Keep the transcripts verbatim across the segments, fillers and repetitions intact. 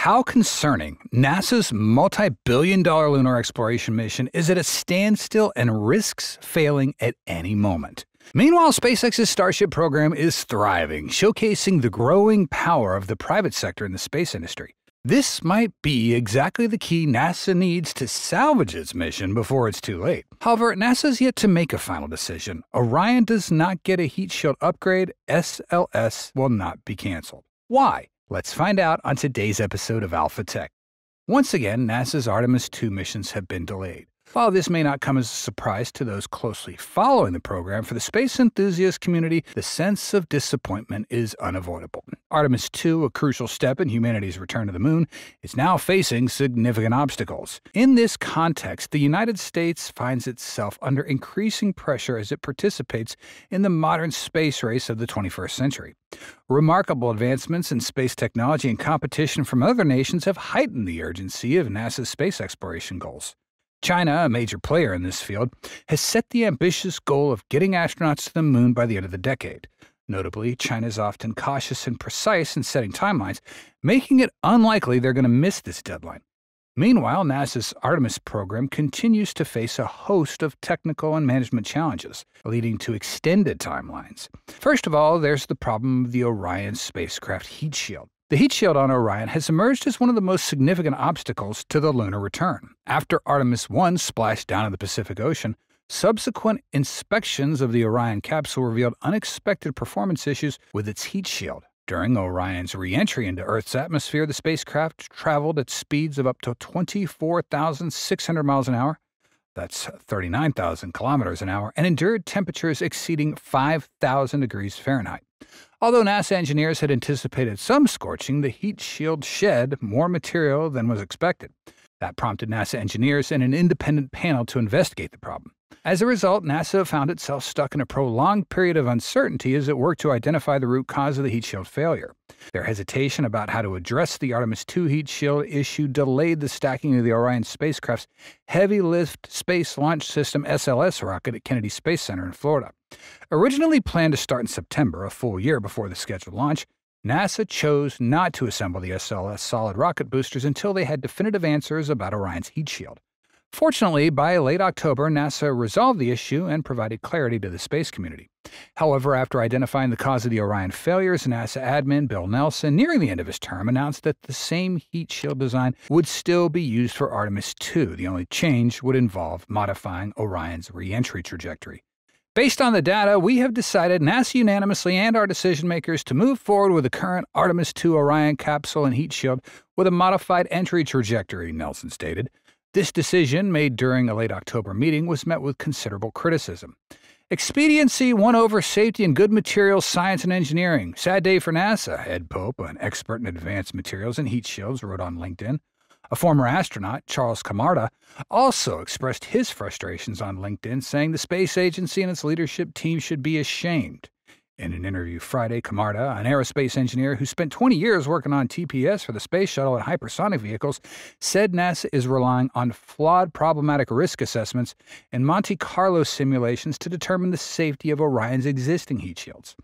how concerning NASA's multi-billion dollar lunar exploration mission is at a standstill and risks failing at any moment. Meanwhile, SpaceX's Starship program is thriving, showcasing the growing power of the private sector in the space industry. This might be exactly the key NASA needs to salvage its mission before it's too late. However, NASA's yet to make a final decision. Orion does not get a heat shield upgrade. S L S will not be canceled. Why? Let's find out on today's episode of Alpha Tech. Once again, NASA's Artemis two missions have been delayed. While this may not come as a surprise to those closely following the program, for the space enthusiast community, the sense of disappointment is unavoidable. Artemis two, a crucial step in humanity's return to the moon, is now facing significant obstacles. In this context, the United States finds itself under increasing pressure as it participates in the modern space race of the twenty-first century. Remarkable advancements in space technology and competition from other nations have heightened the urgency of NASA's space exploration goals. China, a major player in this field, has set the ambitious goal of getting astronauts to the moon by the end of the decade. Notably, China is often cautious and precise in setting timelines, making it unlikely they're going to miss this deadline. Meanwhile, NASA's Artemis program continues to face a host of technical and management challenges, leading to extended timelines. First of all, there's the problem of the Orion spacecraft heat shield. The heat shield on Orion has emerged as one of the most significant obstacles to the lunar return. After Artemis one splashed down in the Pacific Ocean, subsequent inspections of the Orion capsule revealed unexpected performance issues with its heat shield. During Orion's re-entry into Earth's atmosphere, the spacecraft traveled at speeds of up to twenty-four thousand six hundred miles an hour, that's thirty-nine thousand kilometers an hour, and endured temperatures exceeding five thousand degrees Fahrenheit. Although NASA engineers had anticipated some scorching, the heat shield shed more material than was expected. That prompted NASA engineers and an independent panel to investigate the problem. As a result, NASA found itself stuck in a prolonged period of uncertainty as it worked to identify the root cause of the heat shield failure. Their hesitation about how to address the Artemis two heat shield issue delayed the stacking of the Orion spacecraft's heavy-lift Space Launch System S L S rocket at Kennedy Space Center in Florida. Originally planned to start in September, a full year before the scheduled launch, NASA chose not to assemble the S L S solid rocket boosters until they had definitive answers about Orion's heat shield. Fortunately, by late October, NASA resolved the issue and provided clarity to the space community. However, after identifying the cause of the Orion failures, NASA admin Bill Nelson, nearing the end of his term, announced that the same heat shield design would still be used for Artemis two. The only change would involve modifying Orion's re-entry trajectory. Based on the data, we have decided, NASA unanimously and our decision-makers, to move forward with the current Artemis two Orion capsule and heat shield with a modified entry trajectory, Nelson stated. This decision, made during a late October meeting, was met with considerable criticism. Expediency won over safety and good materials science and engineering. Sad day for NASA, Ed Pope, an expert in advanced materials and heat shields, wrote on LinkedIn. A former astronaut, Charles Camarda, also expressed his frustrations on LinkedIn, saying the space agency and its leadership team should be ashamed. In an interview Friday, Camarda, an aerospace engineer who spent twenty years working on T P S for the space shuttle and hypersonic vehicles, said NASA is relying on flawed problematic risk assessments and Monte Carlo simulations to determine the safety of Orion's existing heat shields.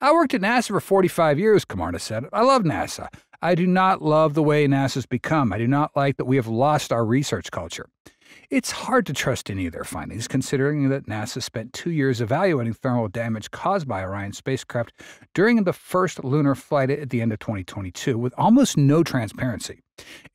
I worked at NASA for forty-five years, Camarda said. I love NASA. I do not love the way NASA's become. I do not like that we have lost our research culture. It's hard to trust any of their findings, considering that NASA spent two years evaluating thermal damage caused by Orion's spacecraft during the first lunar flight at the end of twenty twenty-two with almost no transparency.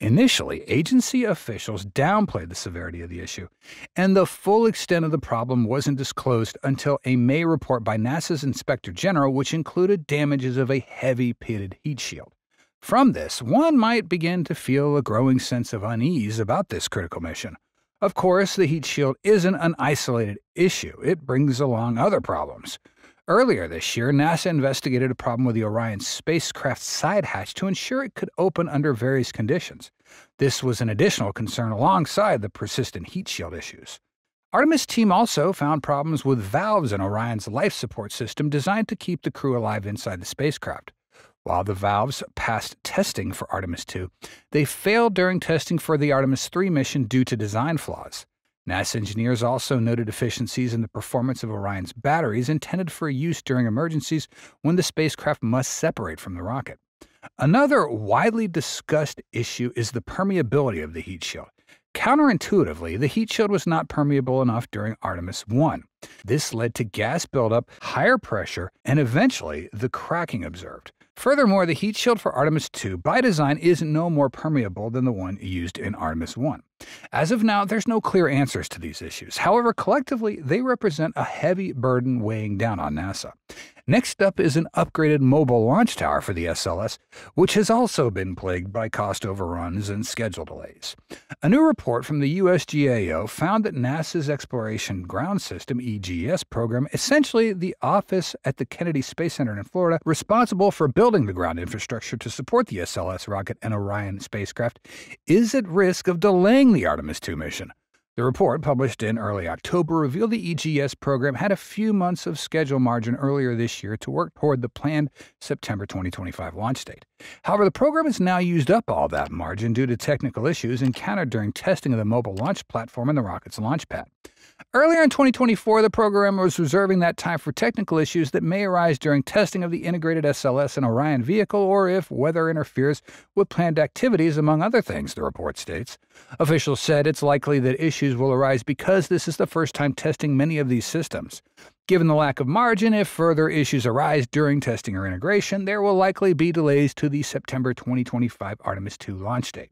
Initially, agency officials downplayed the severity of the issue, and the full extent of the problem wasn't disclosed until a May report by NASA's Inspector General, which included damages of a heavy pitted heat shield. From this, one might begin to feel a growing sense of unease about this critical mission. Of course, the heat shield isn't an isolated issue. It brings along other problems. Earlier this year, NASA investigated a problem with the Orion spacecraft side hatch to ensure it could open under various conditions. This was an additional concern alongside the persistent heat shield issues. Artemis team also found problems with valves in Orion's life support system designed to keep the crew alive inside the spacecraft. While the valves passed testing for Artemis two, they failed during testing for the Artemis three mission due to design flaws. NASA engineers also noted deficiencies in the performance of Orion's batteries intended for use during emergencies when the spacecraft must separate from the rocket. Another widely discussed issue is the permeability of the heat shield. Counterintuitively, the heat shield was not permeable enough during Artemis one. This led to gas buildup, higher pressure, and eventually the cracking observed. Furthermore, the heat shield for Artemis two by design is no more permeable than the one used in Artemis one. As of now, there's no clear answers to these issues. However, collectively, they represent a heavy burden weighing down on NASA. Next up is an upgraded mobile launch tower for the S L S, which has also been plagued by cost overruns and schedule delays. A new report from the U S G A O found that NASA's Exploration Ground System (E G S) program, essentially the office at the Kennedy Space Center in Florida responsible for building the ground infrastructure to support the S L S rocket and Orion spacecraft, is at risk of delaying the Artemis two mission. The report, published in early October, revealed the E G S program had a few months of schedule margin earlier this year to work toward the planned September twenty twenty-five launch date. However, the program has now used up all that margin due to technical issues encountered during testing of the mobile launch platform and the rocket's launch pad. Earlier in twenty twenty-four, the program was reserving that time for technical issues that may arise during testing of the integrated S L S and Orion vehicle, or if weather interferes with planned activities, among other things, the report states. Officials said it's likely that issues will arise because this is the first time testing many of these systems. Given the lack of margin, if further issues arise during testing or integration, there will likely be delays to the September twenty twenty-five Artemis two launch date.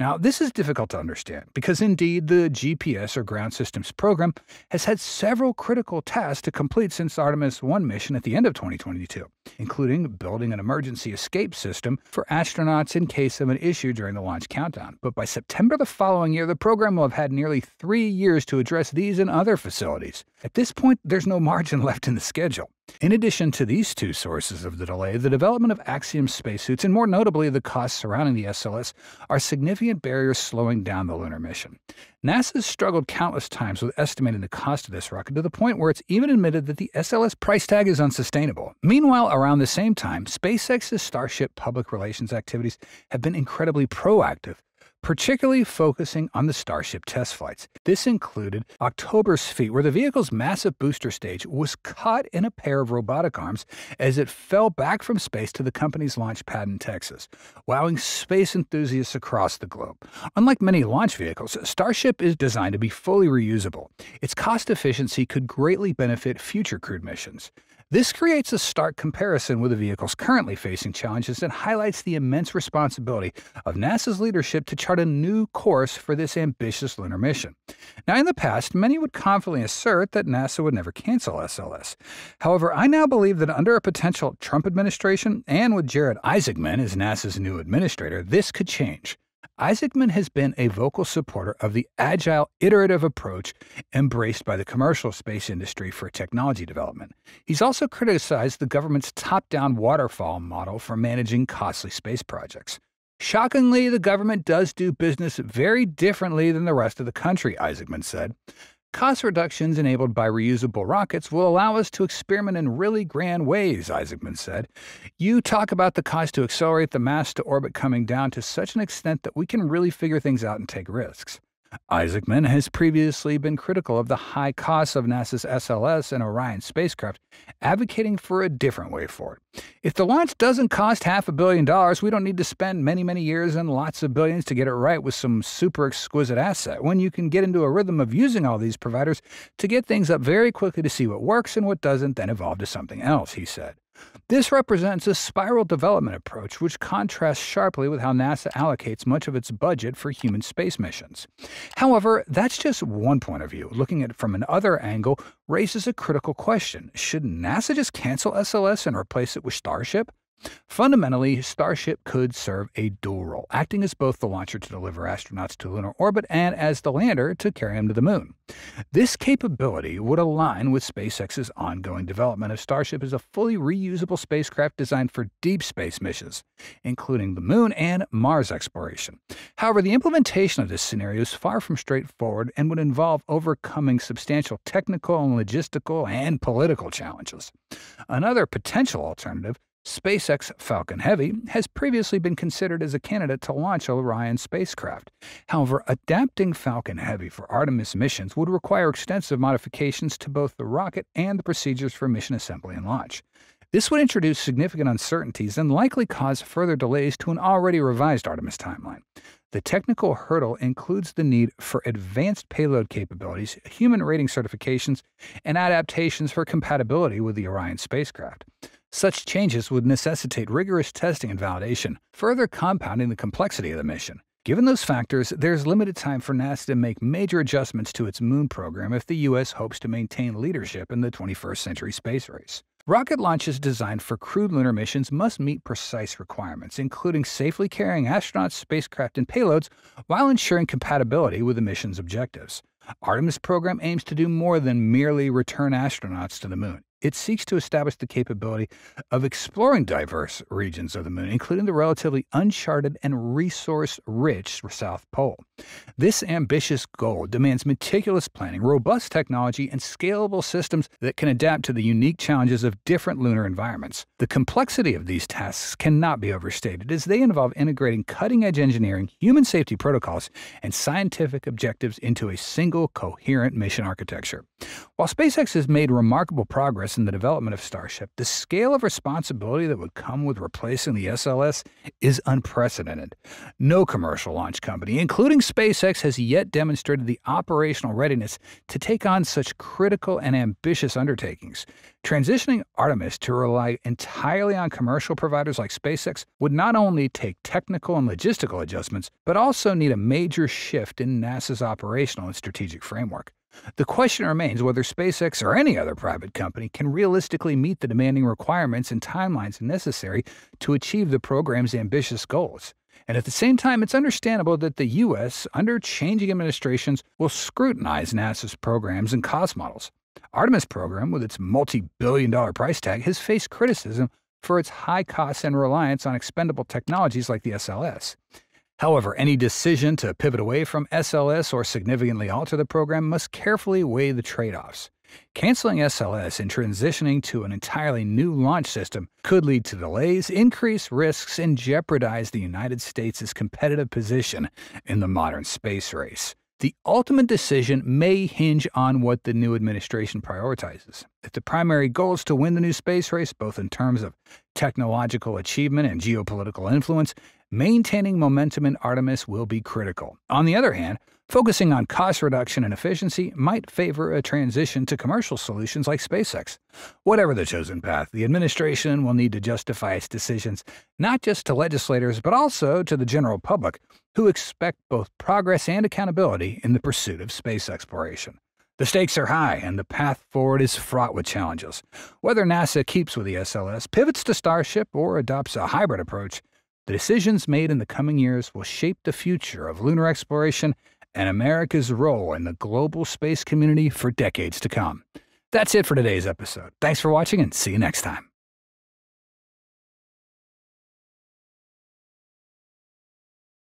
Now, this is difficult to understand because, indeed, the G P S or ground systems program has had several critical tasks to complete since the Artemis one mission at the end of twenty twenty-two, including building an emergency escape system for astronauts in case of an issue during the launch countdown. But by September the following year, the program will have had nearly three years to address these and other facilities. At this point, there's no margin left in the schedule. In addition to these two sources of the delay, the development of Axiom spacesuits, and more notably the costs surrounding the S L S, are significant barriers slowing down the lunar mission. NASA's struggled countless times with estimating the cost of this rocket to the point where it's even admitted that the S L S price tag is unsustainable. Meanwhile, around the same time, SpaceX's Starship public relations activities have been incredibly proactive, particularly focusing on the Starship test flights. This included October's feat, where the vehicle's massive booster stage was caught in a pair of robotic arms as it fell back from space to the company's launch pad in Texas, wowing space enthusiasts across the globe. Unlike many launch vehicles, Starship is designed to be fully reusable. Its cost efficiency could greatly benefit future crewed missions. This creates a stark comparison with the vehicles currently facing challenges and highlights the immense responsibility of NASA's leadership to chart a new course for this ambitious lunar mission. Now, in the past, many would confidently assert that NASA would never cancel S L S. However, I now believe that under a potential Trump administration, and with Jared Isaacman as NASA's new administrator, this could change. Isaacman has been a vocal supporter of the agile, iterative approach embraced by the commercial space industry for technology development. He's also criticized the government's top-down waterfall model for managing costly space projects. Shockingly, the government does do business very differently than the rest of the country, Isaacman said. Cost reductions enabled by reusable rockets will allow us to experiment in really grand ways, Isaacman said. You talk about the cost to accelerate the mass to orbit coming down to such an extent that we can really figure things out and take risks. Isaacman has previously been critical of the high costs of NASA's S L S and Orion spacecraft, advocating for a different way forward. If the launch doesn't cost half a billion dollars, we don't need to spend many, many years and lots of billions to get it right with some super exquisite asset, when you can get into a rhythm of using all these providers to get things up very quickly to see what works and what doesn't, then evolve to something else, he said. This represents a spiral development approach which contrasts sharply with how NASA allocates much of its budget for human space missions. However, that's just one point of view. Looking at it from another angle raises a critical question. Should NASA just cancel S L S and replace it with Starship? Fundamentally, Starship could serve a dual role, acting as both the launcher to deliver astronauts to lunar orbit and as the lander to carry them to the moon. This capability would align with SpaceX's ongoing development of Starship as a fully reusable spacecraft designed for deep space missions, including the moon and Mars exploration. However, the implementation of this scenario is far from straightforward and would involve overcoming substantial technical and logistical and political challenges. Another potential alternative, SpaceX Falcon Heavy, has previously been considered as a candidate to launch Orion spacecraft. However, adapting Falcon Heavy for Artemis missions would require extensive modifications to both the rocket and the procedures for mission assembly and launch. This would introduce significant uncertainties and likely cause further delays to an already revised Artemis timeline. The technical hurdle includes the need for advanced payload capabilities, human rating certifications, and adaptations for compatibility with the Orion spacecraft. Such changes would necessitate rigorous testing and validation, further compounding the complexity of the mission. Given those factors, there's limited time for NASA to make major adjustments to its moon program if the U S hopes to maintain leadership in the twenty-first century space race. Rocket launches designed for crewed lunar missions must meet precise requirements, including safely carrying astronauts, spacecraft, and payloads while ensuring compatibility with the mission's objectives. Artemis program aims to do more than merely return astronauts to the moon. It seeks to establish the capability of exploring diverse regions of the moon, including the relatively uncharted and resource-rich South Pole. This ambitious goal demands meticulous planning, robust technology, and scalable systems that can adapt to the unique challenges of different lunar environments. The complexity of these tasks cannot be overstated, as they involve integrating cutting-edge engineering, human safety protocols, and scientific objectives into a single, coherent mission architecture. While SpaceX has made remarkable progress in the development of Starship, the scale of responsibility that would come with replacing the S L S is unprecedented. No commercial launch company, including SpaceX, has yet demonstrated the operational readiness to take on such critical and ambitious undertakings. Transitioning Artemis to rely entirely on commercial providers like SpaceX would not only take technical and logistical adjustments, but also need a major shift in NASA's operational and strategic framework. The question remains whether SpaceX or any other private company can realistically meet the demanding requirements and timelines necessary to achieve the program's ambitious goals. And at the same time, it's understandable that the U S, under changing administrations, will scrutinize NASA's programs and cost models. Artemis program, with its multi-billion dollar price tag, has faced criticism for its high costs and reliance on expendable technologies like the S L S. However, any decision to pivot away from S L S or significantly alter the program must carefully weigh the trade-offs. Canceling S L S and transitioning to an entirely new launch system could lead to delays, increase risks, and jeopardize the United States' competitive position in the modern space race. The ultimate decision may hinge on what the new administration prioritizes. If the primary goal is to win the new space race, both in terms of technological achievement and geopolitical influence, maintaining momentum in Artemis will be critical. On the other hand, focusing on cost reduction and efficiency might favor a transition to commercial solutions like SpaceX. Whatever the chosen path, the administration will need to justify its decisions, not just to legislators, but also to the general public, who expect both progress and accountability in the pursuit of space exploration. The stakes are high, and the path forward is fraught with challenges. Whether NASA keeps with the S L S, pivots to Starship, or adopts a hybrid approach, the decisions made in the coming years will shape the future of lunar exploration and America's role in the global space community for decades to come. That's it for today's episode. Thanks for watching, and see you next time.